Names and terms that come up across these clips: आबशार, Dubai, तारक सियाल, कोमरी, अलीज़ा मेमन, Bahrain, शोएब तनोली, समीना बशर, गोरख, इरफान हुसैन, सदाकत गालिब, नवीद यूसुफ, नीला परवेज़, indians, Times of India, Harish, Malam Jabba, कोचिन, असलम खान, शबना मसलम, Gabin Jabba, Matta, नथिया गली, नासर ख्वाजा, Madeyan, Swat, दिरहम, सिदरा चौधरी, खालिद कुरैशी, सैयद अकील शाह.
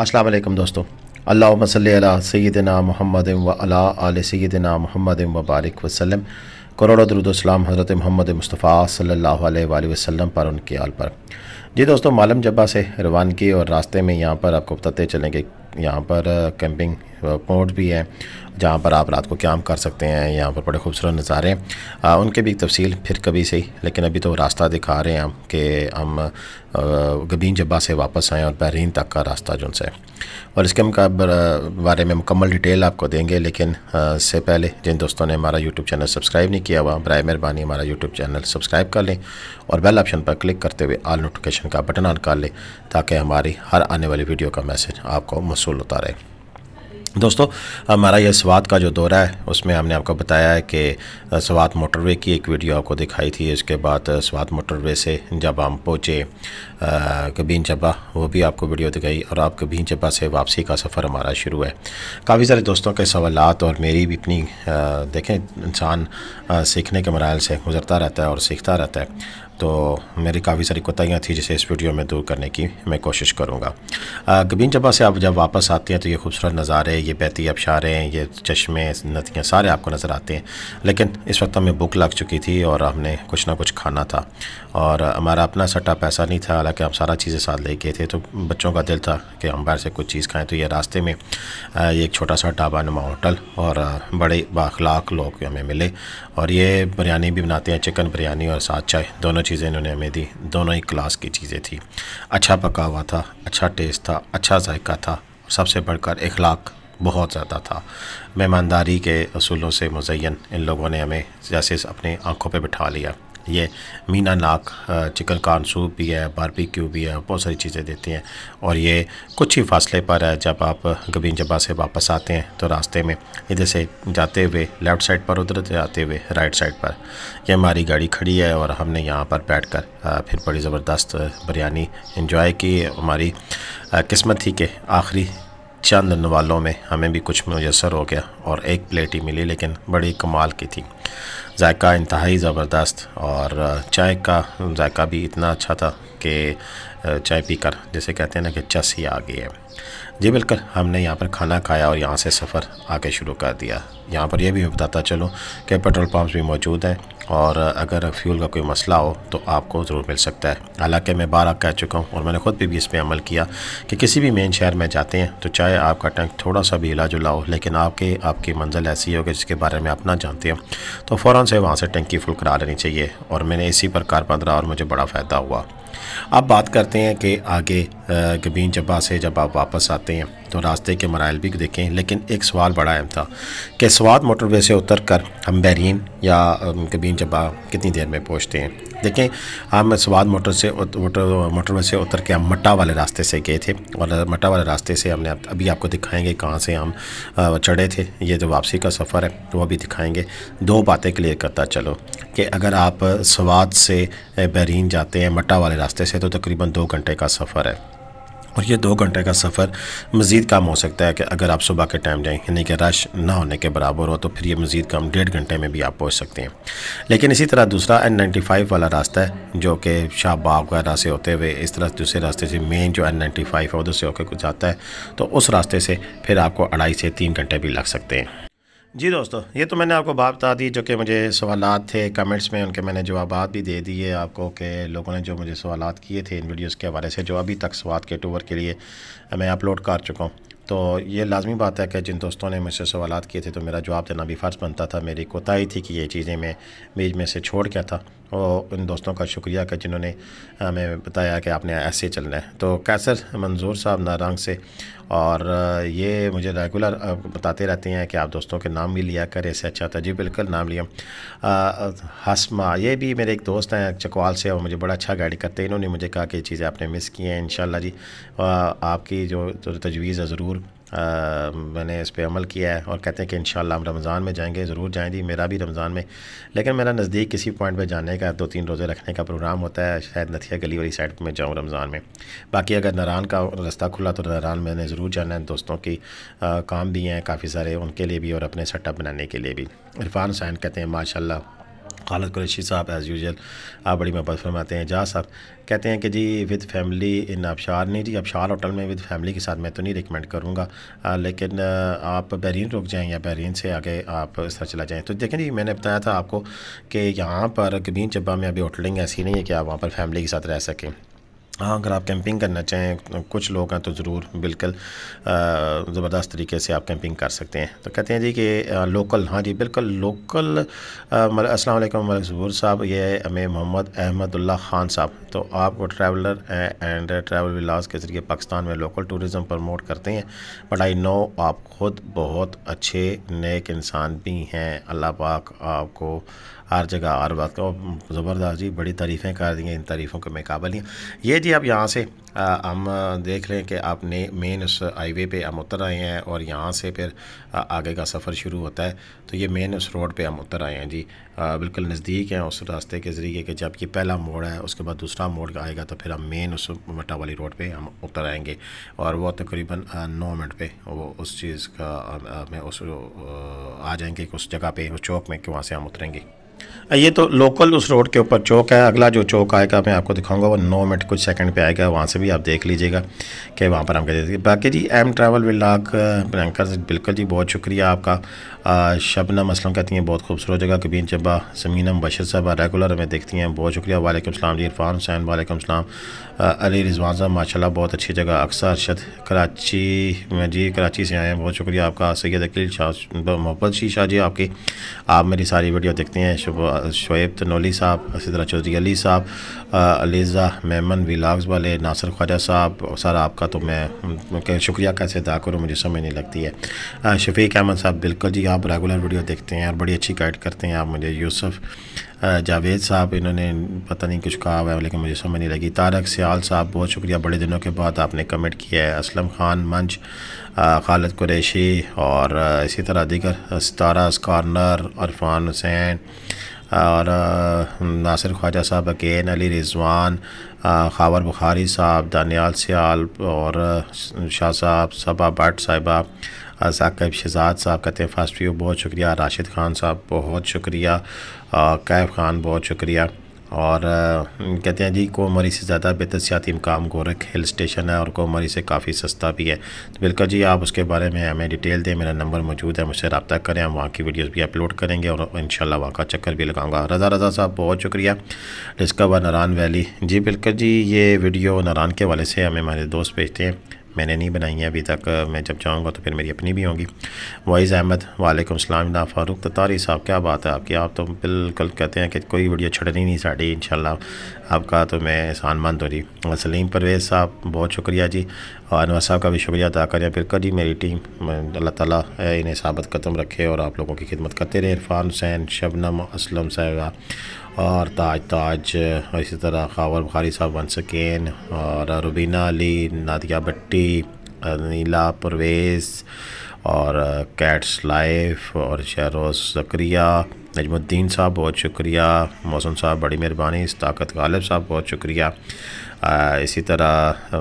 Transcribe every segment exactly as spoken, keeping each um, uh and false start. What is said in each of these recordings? अस्सलाम वालेकुम दोस्तों, अल्लाहुम्मा सल्ली अला सय्यिदिना मुहम्मद व अला आले सय्यिदिना मुहम्मद व बारिक वसल्लम। करोड़ों दुरूद व सलाम हज़रत मुहम्मद मुस्तफ़ा सल्लल्लाहु अलैहि वसल्लम पर, उनके आल पर। जी दोस्तों, मालम जब्बा से रवानगी और रास्ते में यहाँ पर आपको बताते चलेंगे, यहाँ पर कैंपिंग पॉइंट भी है जहाँ पर आप रात को कैंप कर सकते हैं। यहाँ पर बड़े खूबसूरत नज़ारे हैं, उनके भी तफसील फिर कभी से ही, लेकिन अभी तो रास्ता दिखा रहे हैं हम कि हम गबीन जब्बा से वापस आएँ और बहरीन तक का रास्ता जो है, और इसके बारे में मुकम्मल डिटेल आपको देंगे। लेकिन इससे पहले जिन दोस्तों ने हमारा यूट्यूब चैनल सब्सक्राइब नहीं किया हुआ, बराए मेहरबानी हमारा यूट्यूब चैनल सब्सक्राइब कर लें और बेल ऑप्शन पर क्लिक करते हुए आल नोटिफिकेशन का बटन ऑन कर लें, ताकि हमारी हर आने वाली वीडियो का मैसेज आपको मौसूल होता रहे। दोस्तों, हमारा यह स्वात का जो दौरा है उसमें हमने आपको बताया है कि स्वात मोटरवे की एक वीडियो आपको दिखाई थी। उसके बाद स्वात मोटरवे से जब हम पहुँचे गबीन जब्बा, वो भी आपको वीडियो दिखाई, और आप गबीन जब्बा से वापसी का सफ़र हमारा शुरू है। काफ़ी सारे दोस्तों के सवालात और मेरी भी अपनी, देखें इंसान सीखने के मराहल से गुज़रता रहता है और सीखता रहता है, तो मेरी काफ़ी सारी कोताहियाँ थी जिसे इस वीडियो में दूर करने की मैं कोशिश करूँगा। गबीन जब्बा से आप जब वापस आते हैं तो ये खूबसूरत नज़ारे, ये बहती अबशारे, ये चश्मे, नदियाँ सारे आपको नज़र आते हैं। लेकिन इस वक्त हमें भूख लग चुकी थी और हमने कुछ ना कुछ खाना था और हमारा अपना सट्टा पैसा नहीं था, हालाँकि हम सारा चीज़ें साथ ले गए थे। तो बच्चों का दिल था कि हम बाहर से कुछ चीज़ खाएँ, तो ये रास्ते में ये एक छोटा सा ढाबा नुमा होटल और बड़े बाखलाक लोग हमें मिले, और ये बिरयानी भी बनाते हैं, चिकन बिरयानी और साथ चाय, दोनों चीज़ें इन्होंने हमें दी। दोनों ही क्लास की चीज़ें थी, अच्छा पका हुआ था, अच्छा टेस्ट था, अच्छा जायका था, और सबसे बढ़कर इखलाक बहुत ज़्यादा था। मेहमानदारी के असूलों से मुज़य्यन इन लोगों ने हमें जैसे अपने आँखों पे बिठा लिया। ये मीना नाक चिकन कॉर्न सूप भी है, बारबेक्यू भी है, बहुत सारी चीज़ें देती हैं। और ये कुछ ही फासले पर है, जब आप गबीन जब्बा से वापस आते हैं तो रास्ते में इधर से जाते हुए लेफ़्ट साइड पर, उधर जाते हुए राइट साइड पर ये हमारी गाड़ी खड़ी है, और हमने यहाँ पर बैठकर फिर बड़ी ज़बरदस्त बिरयानी एंजॉय की। हमारी किस्मत थी कि आखिरी चंद नवालों में हमें भी कुछ मुयसर हो गया और एक प्लेट ही मिली, लेकिन बड़ी कमाल की थी, जायका इंतहाई ज़बरदस्त, और चाय का जायका भी इतना अच्छा था कि चाय पीकर जैसे कहते हैं ना कि चस ही आ गई है। जी बिल्कुल, हमने यहाँ पर खाना खाया और यहाँ से सफ़र आके शुरू कर दिया। यहाँ पर यह भी बताता चलो कि पेट्रोल पंप्स भी मौजूद हैं, और अगर फ्यूल का कोई मसला हो तो आपको ज़रूर मिल सकता है। हालांकि मैं बारह कह चुका हूँ और मैंने ख़ुद भी, भी इस पर अमल किया कि किसी भी मेन शहर में जाते हैं तो चाहे आपका टैंक थोड़ा सा भी हिला जुला हो, लेकिन आपके आपकी मंजिल ऐसी होगी जिसके बारे में आप ना जानते हो, तो फ़ौरन से वहाँ से टंकी फुल करा लेनी चाहिए, और मैंने इसी पर कारपंद रहा और मुझे बड़ा फ़ायदा हुआ। अब बात करते हैं कि आगे गबीन जब्बा से जब आप वापस आते हैं तो रास्ते के मराइल भी देखें, लेकिन एक सवाल बड़ा अहम था कि स्वात मोटरवे से उतरकर हम बहरीन या गबीन जब्बा कितनी देर में पहुंचते हैं। देखें, हम स्वात मोटर से मोटरवे से उतर के हम मट्टा वाले रास्ते से गए थे, और मट्टा वाले रास्ते से हमने अभी आपको दिखाएंगे कहाँ से हम चढ़े थे। ये जो वापसी का सफ़र है वो भी दिखाएंगे। दो बातें क्लियर करता चलो कि अगर आप स्वात से बहरीन जाते हैं मट्टा वाले रास्ते से तो तकरीबन दो घंटे का सफ़र है, और ये दो घंटे का सफ़र मज़ीद कम हो सकता है कि अगर आप सुबह के टाइम जाएँ, यानी कि रश ना होने के बराबर हो, तो फिर ये मज़ीद कम डेढ़ घंटे में भी आप पहुँच सकते हैं। लेकिन इसी तरह दूसरा एन नाइन्टी फाइव वाला रास्ता है, जो कि शाहबाग वगैरह से होते हुए इस तरह दूसरे रास्ते से मेन जो एन नाइन्टी फाइव है उधर से होकर कुछ जाता है, तो उस रास्ते से फिर आपको अढ़ाई से तीन घंटे भी लग सकते हैं। जी दोस्तों, ये तो मैंने आपको बात बता दी जो कि मुझे सवालात थे कमेंट्स में, उनके मैंने जवाबात भी दे दिए आपको कि लोगों ने जो मुझे सवालात किए थे इन वीडियोस के हवाले से, जो अभी तक स्वात के टूर के लिए मैं अपलोड कर चुका हूँ। तो ये लाजमी बात है कि जिन दोस्तों ने मुझसे सवालात किए थे तो मेरा जवाब देना भी फ़र्ज़ बनता था। मेरी कोताही थी कि ये चीज़ें मैं बीच में से छोड़ गया था, और उन दोस्तों का शुक्रिया कि जिन्होंने हमें बताया कि आपने ऐसे चलना है। तो कैसर मंजूर साहब नारंग से, और ये मुझे रेगुलर बताते रहते हैं कि आप दोस्तों के नाम भी लिया करें, इससे अच्छा था। जी बिल्कुल, नाम लिया। हसमा, ये भी मेरे एक दोस्त हैं चकवाल से, और मुझे बड़ा अच्छा गाइड करते हैं। इन्होंने मुझे कहा कि चीज़ें आपने मिस की हैं, इंशाल्लाह जी आपकी जो तजवीज़ है ज़रूर आ, मैंने इस पर अमल किया है, और कहते हैं कि इंशाल्लाह हम रमज़ान में जाएंगे, ज़रूर जाएँ जी। मेरा भी रमज़ान में, लेकिन मेरा नज़दीक किसी पॉइंट पे जाने का, दो तीन रोज़े रखने का प्रोग्राम होता है, शायद नथिया गली वाली साइड में जाऊँ रमज़ान में। बाकी अगर नारान का रास्ता खुला तो नारान मैंने ज़रूर जाना है। दोस्तों की आ, काम भी हैं काफ़ी सारे, उनके लिए भी और अपने सेटअप बनाने के लिए भी। इरफान हुसैन कहते हैं माशाल्लाह खालिद कुरैशी साहब एज़ यूजल आप बड़ी मोहब्बत फरमाते हैं। जहाँ साहब कहते हैं कि जी विद फैमिली इन आबशार, नहीं जी आबशार होटल में विद फैमिली के साथ मैं तो नहीं रिकमेंड करूँगा, लेकिन आप बहरीन रुक जाएँ या बहरीन से आगे आप इस तरह चला जाएँ। तो देखें जी मैंने बताया था आपको कि यहाँ पर गबीन जब्बा में अभी होटलिंग ऐसी नहीं है कि आप वहाँ पर फैमिली के साथ रह सकें। हाँ, अगर आप कैंपिंग करना चाहें, कुछ लोग हैं तो ज़रूर बिल्कुल ज़बरदस्त तरीके से आप कैंपिंग कर सकते हैं। तो कहते हैं जी कि लोकल, हाँ जी बिल्कुल लोकल। अस्सलाम वालेकुम मलिक ज़बूर साहब, ये हमें मोहम्मद अहमदुल्ला ख़ान साहब, तो आपको ट्रैवलर एंड ट्रैवल विलास के ज़रिए पाकिस्तान में लोकल टूरिज़म प्रमोट करते हैं, बट आई नो आप ख़ुद बहुत अच्छे नेक इंसान भी हैं, अल्लाह पाक आपको हर जगह हर बात का ज़बरदस्त जी बड़ी तारीफ़ें कर दी हैं, इन तारीफ़ों के मैं काबिल हैं। ये जी आप यहाँ से आ, हम देख रहे हैं कि आपने मेन उस हाईवे पे हम उतर आए हैं और यहाँ से फिर आ, आगे का सफ़र शुरू होता है। तो ये मेन उस रोड पे हम उतर आए हैं जी, आ, बिल्कुल नज़दीक हैं उस रास्ते के ज़रिए कि जब ये पहला मोड़ है उसके बाद दूसरा मोड़ आएगा तो फिर हम मेन उस मट्टा वाली रोड पे हम उतर आएंगे और वो तकरीबन नौ मिनट पे वो उस चीज़ का हमें उस आ जाएंगे उस जगह पर, उस चौक में कि वहाँ से हम उतरेंगे। ये तो लोकल उस रोड के ऊपर चौक है, अगला जो चौक आएगा मैं आपको दिखाऊंगा वो नौ मिनट कुछ सेकंड पे आएगा, वहाँ से भी आप देख लीजिएगा कि वहाँ पर हम कह देंगे। बाकी जी एम ट्रैवल व्लॉग ब्लैंकर बिल्कुल जी बहुत शुक्रिया आपका। शबना मसलम कहती हैं बहुत खूबसूरत जगह गबीन जब्बा, समीना बशर साहबा रेगुलर हमें देखती हैं, बहुत शुक्रिया। वालेकुम सलाम जी इरफान हुसैन, वालेकुम सलाम। अली रिजवान साहब माशाल्लाह बहुत अच्छी जगह। अक्सर अरशद कराची में जी, कराची से आए हैं, बहुत शुक्रिया आपका। सैयद अकील शाह मोहब्बत शी शाह जी आपकी, आप मेरी सारी वीडियो देखते हैं। शोएब तनोली साहब, सिदरा चौधरी अली साहब, अलीज़ा मेमन व्लाग्स वाले, नासर ख्वाजा साहब सर आपका तो मैं शुक्रिया कैसे अदा करूँ मुझे समझ नहीं लगती है। शफीक अहमद साहब बिल्कुल जी आप रेगुलर वीडियो देखते हैं और बड़ी अच्छी गाइड करते हैं आप मुझे। यूसुफ जावेद साहब इन्होंने पता नहीं कुछ कहा हुआ है लेकिन मुझे समझ नहीं लगी। तारक सियाल साहब बहुत शुक्रिया, बड़े दिनों के बाद आपने कमेंट किया है। असलम खान मंच, खालिद कुरैशी और इसी तरह दीगर सितारा स्कारनर, अरफान हुसैन और नासिर ख्वाजा साहब अगेन, अली रिजवान, खावर बुखारी साहब, दानियाल सियाल और शाह साहब, सबा भट्ट साहिबा, साकिब शहजाद साहब कहते हैं फास्ट व्यू बहुत शुक्रिया। राशिद खान साहब बहुत शुक्रिया, कैफ खान बहुत शुक्रिया। और कहते हैं जी कोमरी से ज़्यादा बेहतर सियाती इमकाम गोरख हिल स्टेशन है और कोमरी से काफ़ी सस्ता भी है। तो बिल्कुल जी आप उसके बारे में हमें डिटेल दें, मेरा नंबर मौजूद है, मुझसे रब्ता करें, हम वहाँ की वीडियोस भी अपलोड करेंगे और इंशाल्लाह वहाँ का चक्कर भी लगाऊंगा। रज़ा रज़ा साहब बहुत शुक्रिया। डिस्कवर नारान वैली जी बिल्कुल जी, ये वीडियो नारान के वाले से हमें हमारे दोस्त भेजते हैं, मैंने नहीं बनाई है अभी तक, मैं जब जाऊंगा तो फिर मेरी अपनी भी होगी। वाइज़ अहमद वालेकुम सलाम। ना फारूक ततारी साहब क्या बात है आपकी, आप तो बिल्कुल कहते हैं कि कोई वीडियो छड़नी नहीं साड़ी, इंशाल्लाह आपका तो मैं एहसानमंद हो जी। सलीम परवेज़ साहब बहुत शुक्रिया जी, और अनवर साहब का भी शुक्रिया अदा करें। बिल्कुल जी मेरी टीम अल्लाह ताला इन्हें साबित कदम रखे और आप लोगों की खिदमत करते रहे। इरफान हुसैन, शबनम असलम साहबा और ताज ताज, इसी तरह खावर बुखारी साहब वंस अगेन और रुबीना अली, नादिया भट्टी, नीला परवेज़ और कैट्स लाइफ और शहरोज़ ज़करिया, नजमुद्दीन साहब बहुत शुक्रिया। मौसम साहब बड़ी मेहरबानी। ताकत गालिब साहब बहुत शुक्रिया। इसी तरह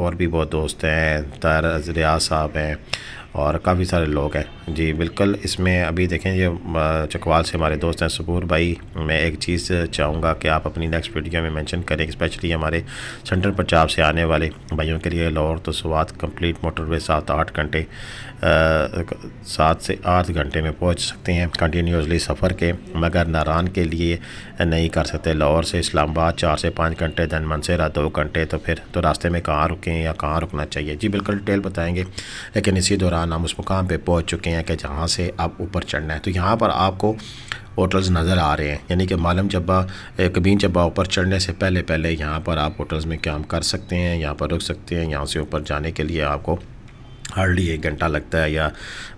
और भी बहुत दोस्त हैं, तार रियाज साहब हैं और काफ़ी सारे लोग हैं जी। बिल्कुल इसमें अभी देखें ये चकवाल से हमारे दोस्त हैं। सबूर भाई मैं एक चीज़ चाहूँगा कि आप अपनी नेक्स्ट वीडियो में मेंशन करें, स्पेशली हमारे सेंटर पंजाब से आने वाले भाइयों के लिए लाहौर तो स्वात कंप्लीट मोटरवे सात आठ घंटे सात से आठ घंटे में पहुँच सकते हैं कंटिन्यूसली सफ़र के, मगर नारान के लिए नहीं कर सकते। लाहौर से इस्लामाबाद चार से पाँच घंटे, दैन मनसेरा दो घंटे, तो फिर तो रास्ते में कहाँ रुकें या कहाँ रुकना चाहिए जी बिल्कुल डिटेल बताएँगे। लेकिन इसी दौरान हम उस मुकाम पे पहुंच चुके हैं कि जहाँ से आप ऊपर चढ़ना है। तो यहाँ पर आपको होटल्स नज़र आ रहे हैं, यानी कि मालम जब्बा गबीन जब्बा ऊपर चढ़ने से पहले पहले यहाँ पर आप होटल्स में काम कर सकते हैं, यहाँ पर रुक सकते हैं। यहाँ से ऊपर जाने के लिए आपको हार्डली एक घंटा लगता है, या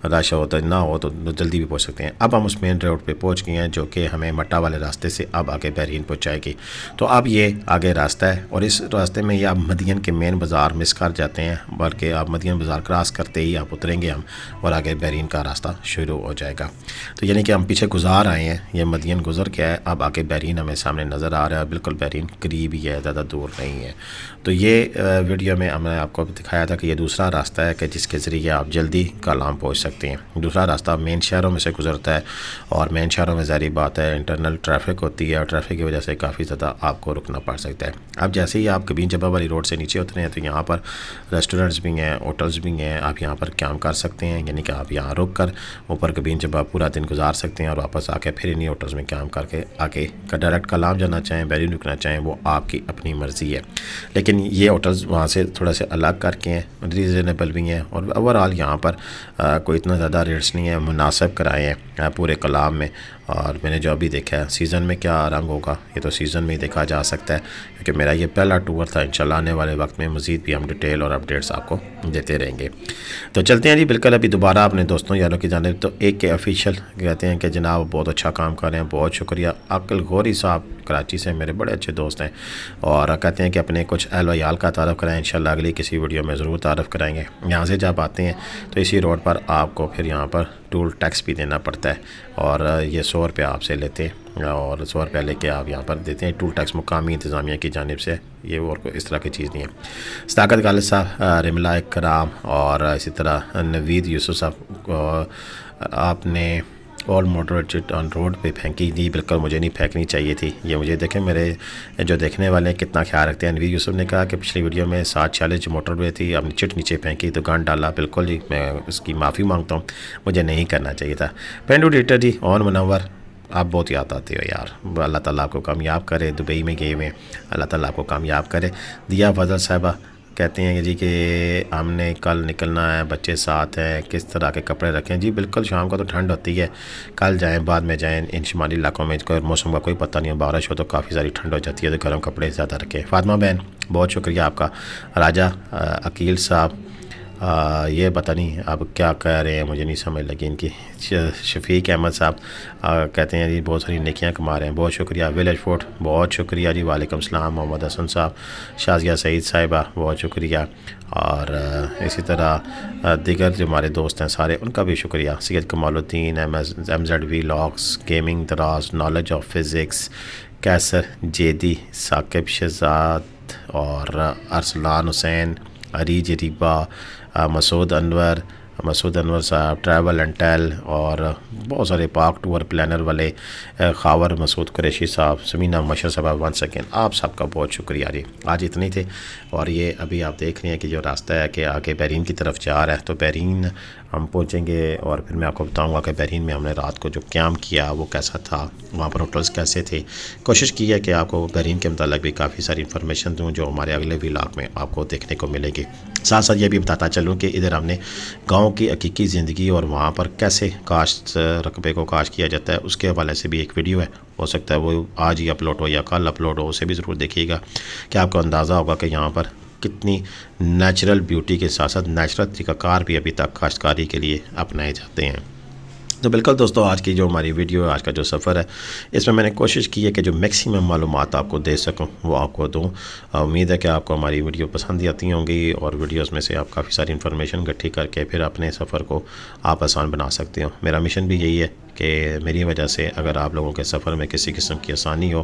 राशा होता ना हो तो जल्दी भी पहुंच सकते हैं। अब हम उस मेन रोड पे पहुंच गए हैं जो कि हमें मट्टा वाले रास्ते से अब आगे बहरीन पहुंचाएगी। तो अब ये आगे रास्ता है और इस रास्ते में ये आप मदियन के मेन बाज़ार मिस कर जाते हैं, बल्कि आप मदियन बाज़ार क्रॉस करते ही आप उतरेंगे हम और आगे बहरीन का रास्ता शुरू हो जाएगा। तो यानी कि हम पीछे गुजार आए हैं, यह मदियन गुजर के है, अब आगे बहरीन हमें सामने नज़र आ रहा है। बिल्कुल बहरीन करीब ही है, ज़्यादा दूर नहीं है। तो ये वीडियो में हमने आपको दिखाया था कि यह दूसरा रास्ता है कि जिस इसके ज़रिए आप जल्दी कलाम पहुंच सकते हैं। दूसरा रास्ता मेन शहरों में से गुजरता है और मेन शहरों में ज़ाहिर बात है इंटरनल ट्रैफिक होती है और ट्रैफिक की वजह से काफ़ी ज़्यादा आपको रुकना पड़ सकता है। अब जैसे ही आप गबीन जब्बा वाली रोड से नीचे उतरे हैं तो यहाँ पर रेस्टोरेंट्स भी हैं, होटल्स भी हैं, आप यहाँ पर काम कर सकते हैं, यानी कि आप यहाँ रुक कर ऊपर गबीन जब्बा पूरा दिन गुजार सकते हैं और वापस आके फिर इन्हीं होटल्स में काम करके आके का डायरेक्ट कलाम जाना चाहें, बैरिन रुकना चाहें, वो आपकी अपनी मर्ज़ी है। लेकिन ये होटल्स वहाँ से थोड़ा से अलग करके हैं, रीज़नेबल भी हैं और ओवरऑल यहाँ पर आ, कोई इतना ज़्यादा रेट्स नहीं है, मुनासिब कराए हैं पूरे कलाम में। और मैंने जो अभी देखा है सीज़न में क्या रंग होगा ये तो सीज़न में ही देखा जा सकता है, क्योंकि मेरा ये पहला टूर था। इंशाल्लाह आने वाले वक्त में मज़ीद भी हम डिटेल और अपडेट्स आपको देते रहेंगे। तो चलते हैं जी बिल्कुल अभी दोबारा अपने दोस्तों यारों की जानिब। तो एक के ऑफिशियल कहते हैं कि जनाब बहुत अच्छा काम कर रहे हैं, बहुत शुक्रिया। अकल गौरी साहब कराची से मेरे बड़े अच्छे दोस्त हैं और कहते हैं कि अपने कुछ अहल वयाल का तारफ़ कराएँ, इंशाल्लाह अगली किसी वीडियो में ज़रूर तारफ़ कराएँगे। यहाँ से जब आते हैं तो इसी रोड पर आपको फिर यहाँ पर टोल टैक्स भी देना पड़ता है और ये सौ रुपये आपसे लेते हैं और सौ रुपया लेके आप यहाँ पर देते हैं टोल टैक्स मुकामी इंतज़ामिया की जानिब से। ये और कोई इस तरह की चीज़ नहीं है। सदाकत गालिब साहब, रिमला कराम और इसी तरह नवीद यूसुफ साहब, आपने ऑल मोटरेटेड ऑन रोड पे फेंकी थी, बिल्कुल मुझे नहीं फेंकनी चाहिए थी। ये मुझे देखें मेरे जो देखने वाले हैं कितना ख्याल रखते हैं। अनवीर यूसुफ ने कहा कि पिछली वीडियो में सात छियालीस जो मोटरवे थी आपने चिट नीचे फेंकी तो गांड डाला, बिल्कुल जी मैं उसकी माफ़ी मांगता हूँ, मुझे नहीं करना चाहिए था। पेंडू डेटर जी और मुनवर आप बहुत याद आते हो यार, अल्लाह ताला आपको कामयाब करे। दुबई में गए हुए, अल्लाह ताला आपको कामयाब करे। दिया फजल साहिबा कहते हैं जी कि हमने कल निकलना है, बच्चे साथ हैं, किस तरह के कपड़े रखें। जी बिल्कुल शाम को तो ठंड होती है, कल जाएं बाद में जाएं, इन शुमाली इलाकों में कोई मौसम का कोई पता नहीं हो, बारिश हो तो काफ़ी सारी ठंड हो जाती है, तो गर्म कपड़े ज़्यादा रखें। फातिमा बहन बहुत शुक्रिया आपका। राजा आ, अकील साहब आ, ये पता नहीं अब क्या कह रहे हैं, मुझे नहीं समझ लगी इनकी। शफीक अहमद साहब कहते हैं जी बहुत सारी नेकियां कमा रहे हैं, बहुत शुक्रिया। विलेज फोर्ट बहुत शुक्रिया जी, वालेकुम सलाम। मोहम्मद हसन साहब, शाजिया सईद साहिबा बहुत शुक्रिया और इसी तरह दिगर जो हमारे दोस्त हैं सारे उनका भी शुक्रिया। Syed Kamaluddin, M S M Z we locks, gaming Daraz, knowledge of physics, कैसर जेदी, साकिब शहजाद और अरसलान हुसैन, अरीज रिबा, मसूद अनवर, मसूद अनवर साहब, ट्रैवल एंड टेल और बहुत सारे पाक टूर प्लानर वाले खावर मसूद कुरैशी साहब, समीना मशर साहब, वन सेकेंड आप सबका बहुत शुक्रिया जी। आज इतने थे और ये अभी आप देख रहे हैं कि जो रास्ता है कि आगे बहरीन की तरफ जा रहा है, तो बहरीन हम पहुँचेंगे और फिर मैं आपको बताऊंगा कि बहरीन में हमने रात को जो क्याम किया वो कैसा था, वहाँ पर होटल्स कैसे थे। कोशिश की है कि आपको बहरीन के मतलब भी काफ़ी सारी इन्फॉर्मेशन दूँ जो हमारे अगले व्लॉग में आपको देखने को मिलेगी। साथ साथ ये भी बताता चलूँ कि इधर हमने गाँव की हकीकी ज़िंदगी और वहाँ पर कैसे काश्त रकबे को काश्त किया जाता है उसके हवाले से भी एक वीडियो है, हो सकता है वो आज ही अपलोड हो या कल अपलोड हो, उसे भी ज़रूर देखिएगा कि आपको अंदाज़ा होगा कि यहाँ पर कितनी नेचुरल ब्यूटी के साथ साथ नेचुरल तरीक़ाकार भी अभी तक काश्तकारी के लिए अपनाए जाते हैं। तो बिल्कुल दोस्तों आज की जो हमारी वीडियो है, आज का जो सफ़र है, इसमें मैंने कोशिश की है कि जो मैक्सिमम मालूमात आपको दे सकूं वो आपको दूं। उम्मीद है कि आपको हमारी वीडियो पसंद आती होंगी और वीडियोस में से आप काफ़ी सारी इन्फॉर्मेशन इकट्ठी करके फिर अपने सफ़र को आप आसान बना सकते हो। मेरा मिशन भी यही है कि मेरी वजह से अगर आप लोगों के सफ़र में किसी किस्म की आसानी हो,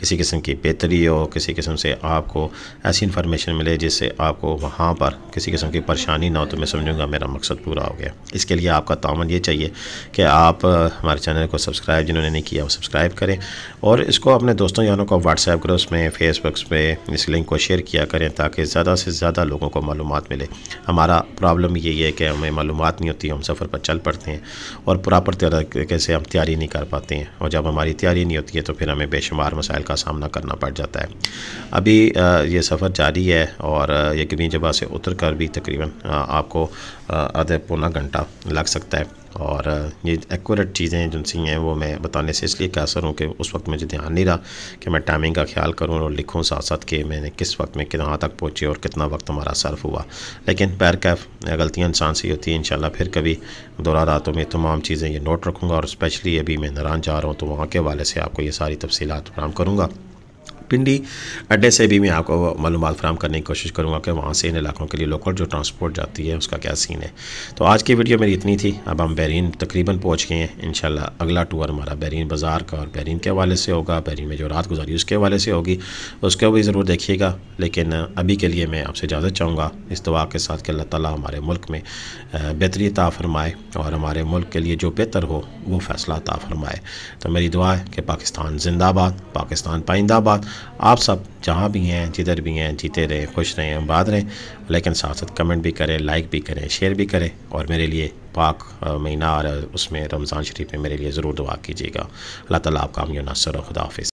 किसी किस्म की बेहतरी हो, किसी किस्म से आपको ऐसी इन्फॉर्मेशन मिले जिससे आपको वहाँ पर किसी किस्म की परेशानी ना हो, तो मैं समझूंगा मेरा मकसद पूरा हो गया। इसके लिए आपका तामन ये चाहिए कि आप हमारे चैनल को सब्सक्राइब जिन्होंने नहीं किया वो सब्सक्राइब करें और इसको अपने दोस्तों यारों को व्हाट्सएप ग्रुप्स में, फेसबुक्स पर इस लिंक को शेयर किया करें ताकि ज़्यादा से ज़्यादा लोगों को मालूमात मिले। हमारा प्रॉब्लम यही है कि हमें मालूमात नहीं होती, हम सफ़र पर चल पड़ते हैं और प्रॉपर तरीके से हम तैयारी नहीं कर पाते हैं और जब हमारी तैयारी नहीं होती है तो फिर हमें बेशुमार मसाइल का सामना करना पड़ जाता है। अभी ये सफ़र जारी है और ये गबीन जब्बा से उतर कर भी तकरीबन आपको आधा पौना घंटा लग सकता है और ये एक्यूरेट चीज़ें जिनसी हैं वो मैं बताने से इसलिए कासर हूँ कि उस वक्त मुझे ध्यान नहीं रहा कि मैं टाइमिंग का ख्याल करूँ और लिखूँ साथ साथ कि मैंने किस वक्त में कहाँ तक पहुँचे और कितना वक्त हमारा सर्फ हुआ। लेकिन पैर कैफ गलतियाँ इंसान से ही होती हैं। इंशाल्लाह फिर कभी दौरा रातों में तमाम चीज़ें ये नोट रखूँगा और स्पेशली अभी मैं नारायण जा रहा हूँ तो वहाँ के हवाले से आपको ये सारी तफसीलात फराहम करूँगा। पिंडी अड्डे से भी मैं आपको मालूमात फराम करने की कोशिश करूँगा कि वहाँ से इन इलाकों के लिए लोकल जो ट्रांसपोर्ट जाती है उसका क्या सीन है। तो आज की वीडियो मेरी इतनी थी। अब हम बहरीन तकरीबन पहुँच गए हैं। इंशाल्लाह अगला टूर हमारा बहरीन बाज़ार का और बहरीन के हवाले से होगा, बहरीन में जो रात गुजारी उसके हवाले से होगी, उसको भी ज़रूर देखिएगा। लेकिन अभी के लिए मैं आपसे इजाज़त चाहूँगा इस दुआ के साथ कि अल्लाह ताला हमारे मुल्क में बेहतरी अता फरमाए और हमारे मुल्क के लिए जो बेहतर हो वो फ़ैसला अता फरमाए। तो मेरी दुआ है कि पाकिस्तान जिंदाबाद, पाकिस्तान पाइंदाबाद। आप सब जहाँ भी हैं, जिधर भी हैं, जीते रहें, खुश रहें, आबाद रहें। लेकिन साथ साथ कमेंट भी करें, लाइक भी करें, शेयर भी करें और मेरे लिए पाक महीना और उसमें रमज़ान शरीफ में मेरे लिए ज़रूर दुआ कीजिएगा। अल्लाह ताला आपका कामयाब नासर। खुदा हाफिज़।